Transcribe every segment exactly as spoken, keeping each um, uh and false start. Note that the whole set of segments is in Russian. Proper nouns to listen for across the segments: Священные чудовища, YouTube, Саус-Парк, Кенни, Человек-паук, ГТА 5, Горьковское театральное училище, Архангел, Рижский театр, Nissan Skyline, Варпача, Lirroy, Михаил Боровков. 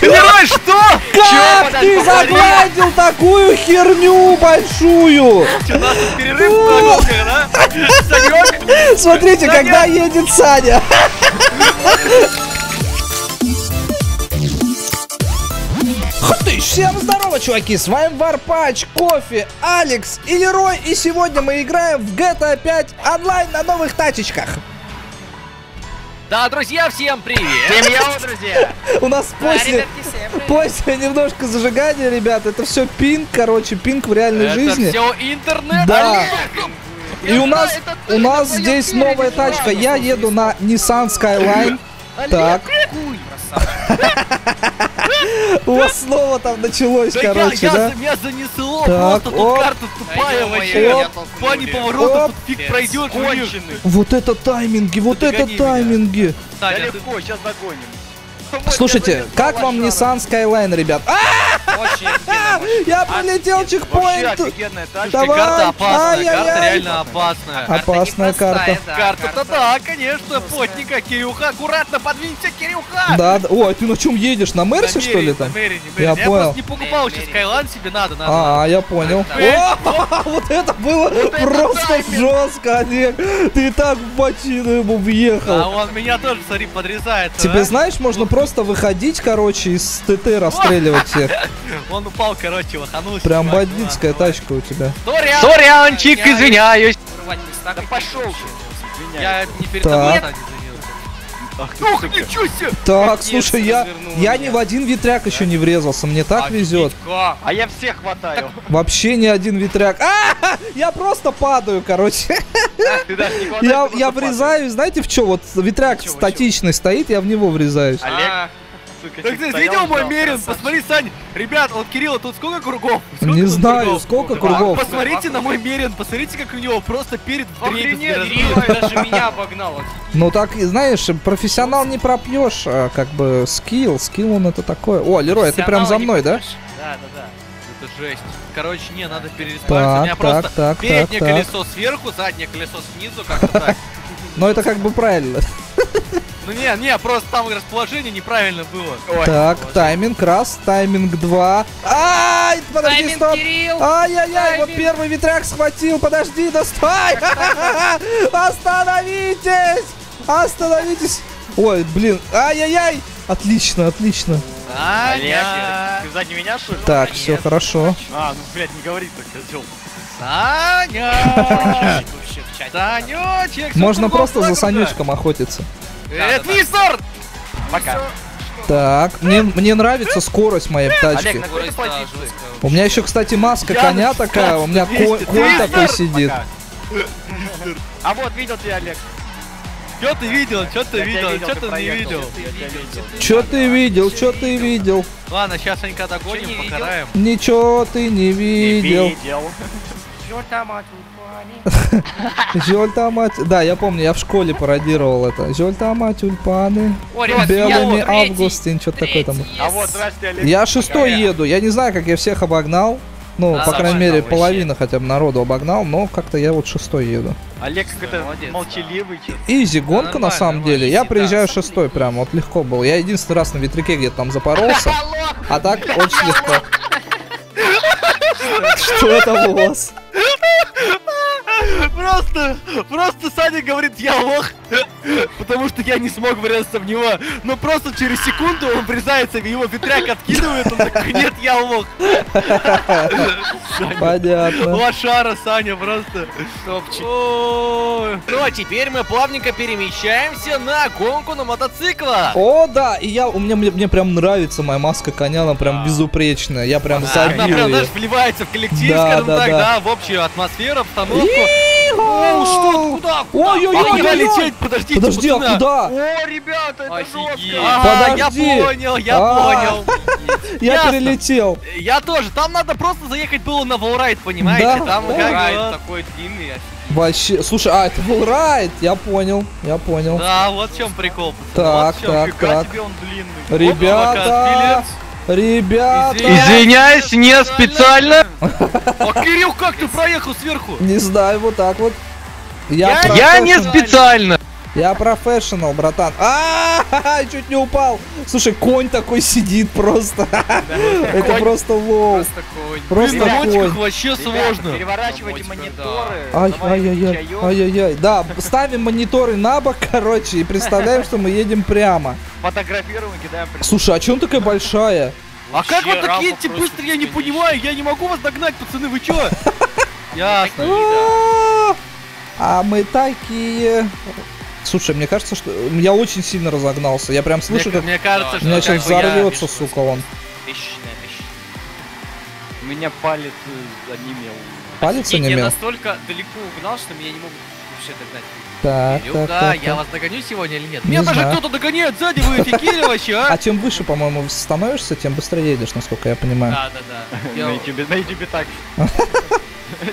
Герой, что? Как ты загладил такую херню большую? У нас тут перерыв на гонках, да? Санек? Смотрите, когда едет Саня. Всем здорово, чуваки, с вами Варпач, Кофе, Алекс и Лерой, и сегодня мы играем в джи ти эй пять онлайн на новых тачечках. Да, друзья, всем привет! Всем я, друзья! У нас после, после немножко зажигания, ребят, это все пинг, короче, пинг в реальной жизни. Это все интернет? Да. И у нас, у нас здесь новая тачка, я еду на Nissan Skyline. Так. У вас снова там началось, короче, да? Меня занесло, просто тут карта тупая вообще. По неповороту тут фиг пройдет. Вот это тайминги, вот это тайминги. Да легко, сейчас догоним. Слушайте, как вам Nissan Skyline, ребят? Я прилетел чекпоинт. Давай. Карта опасная, карта реально опасная. Опасная карта. Карта-то да, конечно, плотненько, Кирюха, аккуратно подвинься, Кирюха. Да, ой, ты на чем едешь, на Мерсе что ли там? Я понял. Не покупал еще Skyline, себе надо, надо. А, я понял. Вот это было просто жестко, Олег. Ты так в бочину ему въехал. А он меня тоже, смотри, подрезает. Тебе знаешь, можно просто выходить, короче, из ТТ расстреливать всех. Он упал, короче, лоханулся. Прям бандитская тачка у тебя. Сорянчик, извиняюсь. Да пошел ты. Я не передавал. Ох, ничего себе. Так, слушай, я я ни в один ветряк еще не врезался, мне так везет. А я всех хватаю. Вообще ни один ветряк. А, я просто падаю, короче. Я я врезаюсь, знаете в что? Вот ветряк статичный стоит, я в него врезаюсь. Так ты видел мой мерин? Посмотри, Сань, ребят, вот Кирилла тут сколько кругов? Сколько не знаю, кругов? сколько кругов. А, посмотрите на мой мерин, посмотрите, как у него просто перед тренером. Даже меня обогнал. Ну так, знаешь, профессионал не пропьешь, а как бы скилл, скилл он это такое. О, Лерой, ты прям за мной, да? Да, да, да. Это жесть. Короче, не, надо переставить. У меня просто переднее колесо сверху, заднее колесо снизу, как-то так. Ну это как бы правильно. Ну не, не, просто там расположение неправильно было. Ой, так, тайминг раз, тайминг два. Ай, подожди, стоп. Ай-яй-яй, вот первый ветряк схватил, подожди, достай. Остановитесь, остановитесь. Ой, блин, ай-яй-яй. Отлично, отлично. Саня, ты сзади меня, что ли? Так, все, хорошо. А, ну, блядь, не говори так, козел. Саня! Санечек! Можно просто за Санючком охотиться. Мистер! Пока. Так, мне, мне нравится скорость моей тачки. У меня еще, кстати, маска коня такая, у меня конь такой сидит. А вот, видел ты, Олег. Че ты видел, че ты видел, че ты не видел? Че ты видел, че ты видел? Ладно, сейчас Санька догоним, покараем. Ничего ты не видел. Жёлтая мать. Да, я помню, я в школе пародировал это. Жёлтая мать, тюльпаны. Белыми августин, что-то такое там. Я шестой еду. Я не знаю, как я всех обогнал. Ну, по крайней мере, половина хотя бы народу обогнал, но как-то я вот шестой еду. Олег какой-то молчаливый. Изи гонка на самом деле. Я приезжаю шестой прям, вот легко был. Я единственный раз на ветряке где-то там запоролся. А так очень легко. Что это у вас? Просто, просто Саня говорит, я лох, потому что я не смог врезаться в него. Но просто через секунду он врезается, его ветряк откидывает, он такой, нет, я лох. Понятно. Лошара, Саня, просто. Ну а теперь мы плавненько перемещаемся на гонку на мотоциклах. О, да, и я, у меня, мне, мне прям нравится моя маска коня, она прям безупречная, я прям забил ее. Она прям, знаешь, вливается в коллектив, скажем так, да, в общую атмосферу, обстановку. О, что, куда, куда? Ой, ой, ой, ой, лететь, подождите, подожди, а куда? О, ребята, это жестко. А, я понял, я понял. Я перелетел. Я тоже. Там надо просто заехать было на волрайд, понимаете? Там такой длинный. Вообще, слушай, а это волрайд, я понял, я понял. Да, вот в чем прикол. Так, так, так. Ребята. Ребята! Извиняюсь, не специально! А Кирилл, как ты проехал сверху? Не знаю, вот так вот. Я, я, я не специально! Я профессионал, братан. А-а-а, чуть не упал. Слушай, конь такой сидит просто. Это просто лол. Просто конь. Вообще сложно. Переворачивайте мониторы. Ай-яй-яй. Ай-яй-яй. Да, ставим мониторы на бок, короче, и представляем, что мы едем прямо. Фотографируем, кидаем. Слушай, а чё он такая большая? А как вы так едете быстро, я не понимаю. Я не могу вас догнать, пацаны, вы чё? Ясно. А мы такие... Слушай, мне кажется, что... Я очень сильно разогнался. Я прям слышу, мне, как... Мне кажется, что... У меня сейчас взорвется, я... сука, он. У меня палец онемел. Палец онемел? Я настолько далеко угнал, что меня не могут вообще догнать. Так, Илюха, так, так, я так. Вас догоню сегодня или нет? Не меня знаю. Даже кто-то догоняет сзади, вы офигели вообще, а? А чем выше, по-моему, становишься, тем быстрее едешь, насколько я понимаю. Да, да, да. На ютубе так.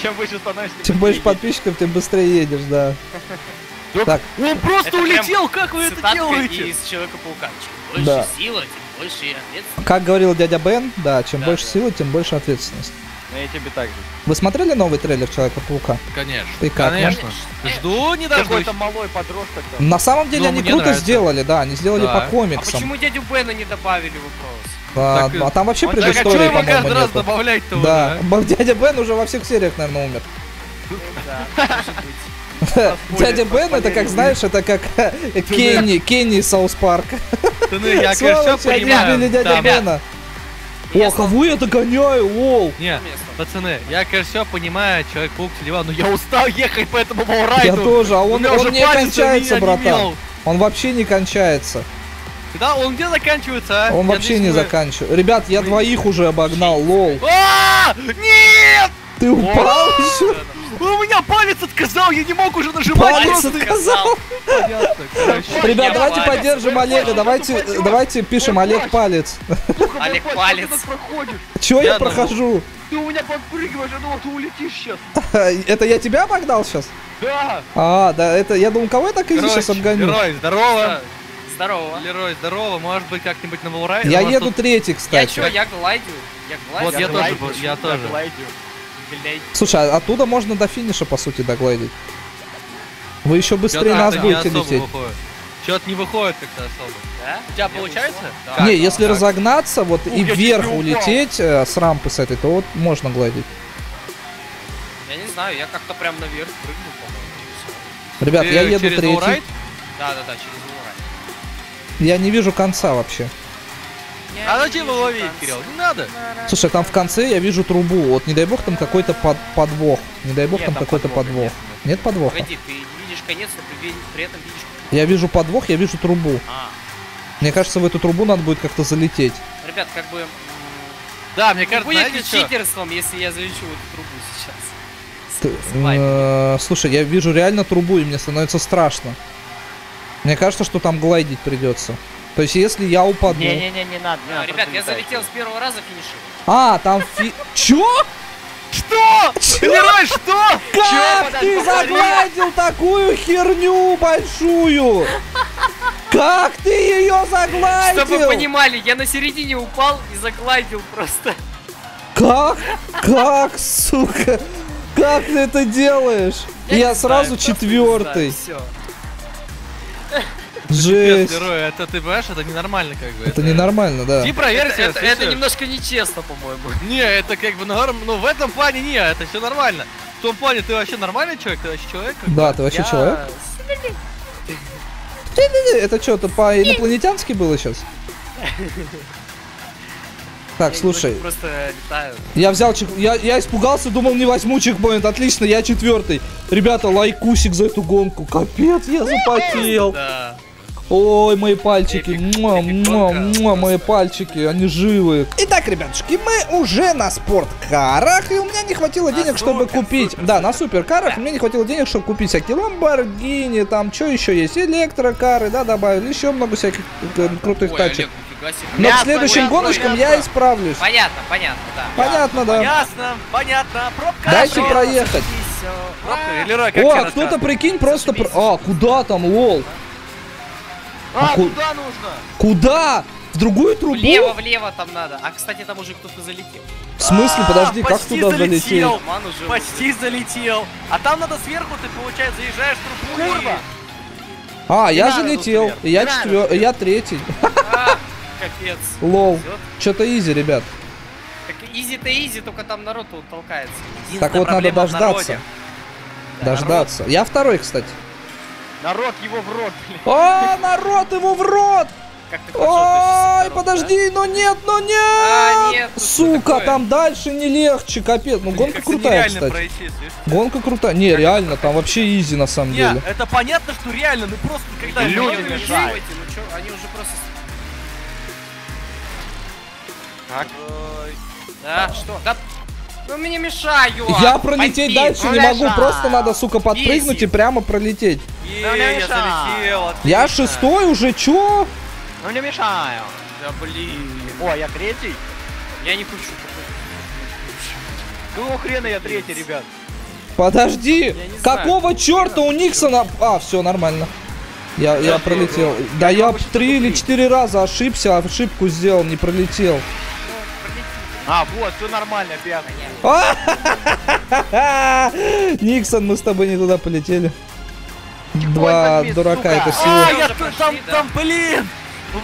Чем выше становишься... Тем больше подписчиков, тем быстрее едешь, да. Так. Он просто это улетел, как вы это делаете? Из Человека-паука. Чем больше да. сила, тем больше ответственность. Как говорил дядя Бен, да, чем да, больше да. силы, тем больше ответственность. Ну, я тебе так же. Вы смотрели новый трейлер Человека-паука? Конечно. Ты как? Конечно. Жду, не дождусь. Какой-то малой подросток. Там. На самом деле, но они круто нравится. Сделали, да, они сделали да. по комиксам. А почему дядю Бена не добавили вопрос? А, так, а там вообще предыстория, по-моему, нету. Добавлять-то да. уже, а? Дядя Бен уже во всех сериях, наверное, умер. Дядя Бен, это как, знаешь, это как Кенни, Кенни из Саус-Парк. Я, конечно, понимаю. Дядя Бена. О, кого я догоняю, лол. Не, пацаны, я, конечно, понимаю, Человек-паук телеван, но я устал ехать по этому Маурайю. Я тоже, а он не кончается, братан. Он вообще не кончается. Да, он где заканчивается, а? Он вообще не заканчивается. Ребят, я двоих уже обогнал, лол. Нет! Ты упал еще? У меня палец отказал, я не мог уже нажимать. Палец отказал. Ребят, давайте поддержим Олега, давайте, давайте пишем Олег палец. Олег палец. Чего я прохожу? Ты у меня подпрыгиваешь, я думал, ты улетишь сейчас. Это я тебя обогнал сейчас? Да. А, да, это я думал, кого я так и сейчас обгоню? Герой, здорово. Здорово. Лерой, здорово. Может быть, как-нибудь на Маурайя. Я еду третий, кстати. Я что, я глайдю? Я глайдю. Вот я тоже был, я тоже. Слушай, оттуда можно до финиша, по сути, догладить. Вы еще быстрее нас будете лететь. Чё-то не выходит как-то особо. Да? У тебя получается? Да. Не, если разогнаться, вот и вверх улететь с рампы с этой, то вот можно гладить. Я не знаю, я как-то прям наверх прыгнул, по-моему. Ребят, я еду третий. Да-да-да, через Маурайя. Я не вижу конца вообще. А зачем его ловить, Кирилл? Не надо. Слушай, там в конце я вижу трубу. Вот не дай бог там какой-то под, подвох. Не дай бог нет, там, там какой-то подвох. Нет, нет подвоха? Погоди, ты видишь конец, но при этом видишь... Я вижу подвох, я вижу трубу. А. Мне кажется, в эту трубу надо будет как-то залететь. Ребят, как бы... Да, мне кажется, будет ли читерством, если я залечу в эту трубу сейчас? Ты, э, слушай, я вижу реально трубу, и мне становится страшно. Мне кажется, что там глайдить придется. То есть, если я упаду... Не-не-не, не надо. Не, ребят, я залетел с первого раза, финишил. А, там фи... Чё? Что? Лерой, что? Как ты загладил такую херню большую? Как ты ее загладил? Чтобы вы понимали, я на середине упал и загладил просто. Как? Как, сука? Как ты это делаешь? Я сразу четвертый. Жесть. Это ты понимаешь, это ненормально как бы. Это, это ненормально, да. Проверьте, это, это, это немножко нечестно, по-моему. Не, это как бы норм, но в этом плане не, это все нормально. В том плане ты вообще нормальный человек, ты вообще человек? Да, ты вообще я... человек. Это что-то по-инопланетянски было сейчас? Так, слушай. Просто летаю. Я взял чек. Я, я испугался, думал, не возьму чекпоинт. Отлично, я четвертый. Ребята, лайкусик за эту гонку. Капец, я запотел. Да. Ой, мои пальчики. Муа, муа, муа, мои пальчики, они живые. Итак, ребятушки, мы уже на спорткарах, и у меня не хватило денег, на чтобы супер, купить. Супер, да, супер. На суперкарах да. мне не хватило денег, чтобы купить всякие ламборгини, там что еще есть, электрокары, да, добавили, еще много всяких э, крутых Ой, тачек. Но к следующим гоночкам я исправлюсь. Понятно, понятно, да. Понятно, да. Ясно, понятно. Пробка. Дайте проехать. О, кто-то прикинь просто... А, куда там, лол? А, а, куда нужно? Куда? В другую трубу? Влево, влево там надо. А, кстати, там уже кто-то залетел. В смысле? А, подожди, как туда залетел? Залетел. Почти залетел. А там надо сверху, ты, получается, заезжаешь в трубу. Курва! А, я залетел. Я четвертый, я третий. Капец. Лол. Что-то изи, ребят. Изи-то изи, только там народ толкается. Так вот надо дождаться. Дождаться. Я второй, кстати. Народ его в рот, блин. А, народ его в рот! Ой, подожди, но нет, но нет! Сука, там дальше не легче, капец. Ну гонка крутая, кстати. Гонка крутая. Не, реально, там вообще изи на самом деле. Это понятно, что реально, ну просто когда люди мешают. Они уже просто... Так. Да, что? Да... Ну мне мешаю! Я пролететь Пойди, дальше не могу, мешал. Просто надо, сука, подпрыгнуть Изи. И прямо пролететь. Е -е -е, я залетел, я шестой уже, чё? Ну не мешаю. Да блин. О, я третий? Я не хочу. Какого хрена я третий, ребят? Подожди! Какого черта у Никсона? А, все нормально. Я, я пролетел. Его. Да я, я три или четыре раза ошибся, ошибку сделал, не пролетел. А, вот, все нормально, пьяный. Никсон, мы с тобой не туда полетели. Два дурака это всего. А, я там, блин!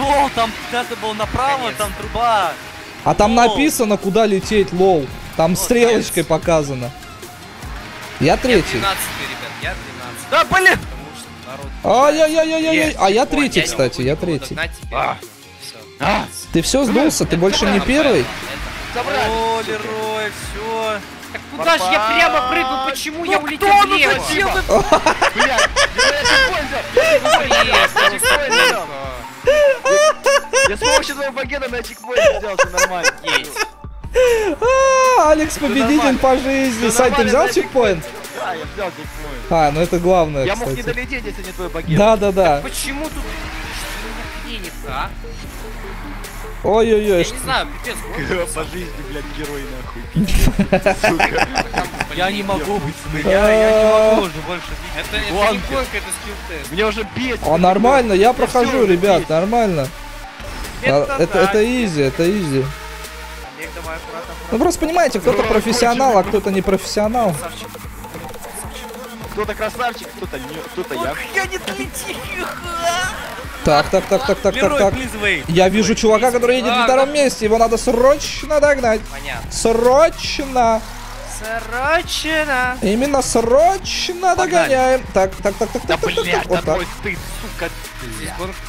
Лол, там это было направо, там труба. А там написано, куда лететь, лол. Там стрелочкой показано. Я третий. Да, блин! Ай-яй-яй-яй-яй. А я третий, кстати, я третий. Ты все сдулся, ты больше не первый. О, Лерой, все. Так куда же я прямо прыгнул? Почему я улетел влево? Я с помощью твоего багена на чекпоинте взял, все нормально. Алекс победитель по жизни. Сань, ты взял чекпоинт? Да, я взял чекпоинт. А, ну это главное. Я мог не долететь, если не твой багет. Да, да, да. Почему тут клинится, а? Ой-ой-ой. Я не знаю, пипец. По жизни, блядь, герой нахуй. Сука. Я не могу быть. Я не могу уже больше. Это не гонка, это скилл-тест. Мне уже бесит. А нормально, я прохожу, ребят, нормально. Это изи, это изи. Ну просто понимаете, кто-то профессионал, а кто-то не профессионал. Кто-то красавчик, кто-то не, кто-то я. Я не долетел. Так, так, так, так, так, так, так. Я вижу чувака, который едет на втором месте. Его надо срочно догнать. Понятно. Срочно. Срочно. Именно срочно догоняем. Так, так, так, так, так, так, так. Вот так.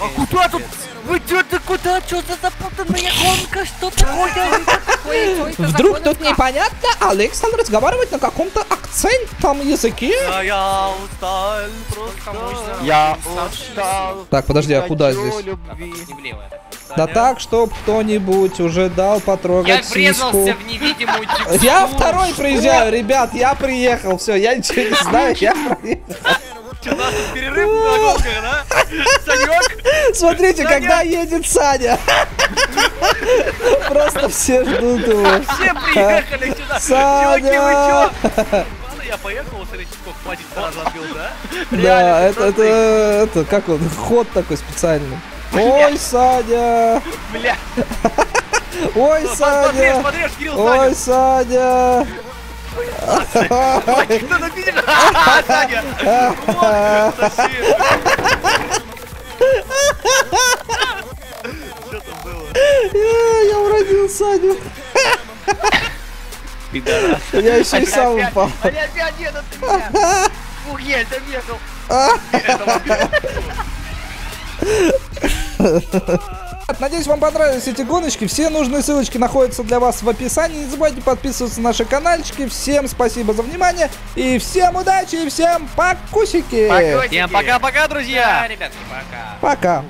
А куда тут? Вы что-то куда? Что-то запутанная гонка? Что такое? Вдруг тут непонятно? Александр разговаривает на каком-то акцентном языке? Я устал, просто. Я устал. Так, подожди, а куда здесь? Да так, чтоб кто-нибудь уже дал потрогать сиську. Я врезался в невидимую текстуру. Я второй приезжаю, ребят, я приехал. Все, я ничего не знаю, я приехал. У нас тут перерыв на гонках, да? Санек? Смотрите, Саня? Когда едет Саня. Просто все ждут его. Все приехали сюда. Саня! Я поехал, смотрите, сколько хватит забил, да? Да, это, это, это, как он, ход такой специальный. Ой, Саня! Бля! Ой, Саня! Ой, Саня! Я уродил Саню. Я еще и сам упал. Надеюсь, вам понравились эти гоночки. Все нужные ссылочки находятся для вас в описании. Не забывайте подписываться на наши канальчики. Всем спасибо за внимание. И всем удачи, и всем покусики. Покусики. Всем пока-пока, друзья. Да, ребятки, пока. Пока.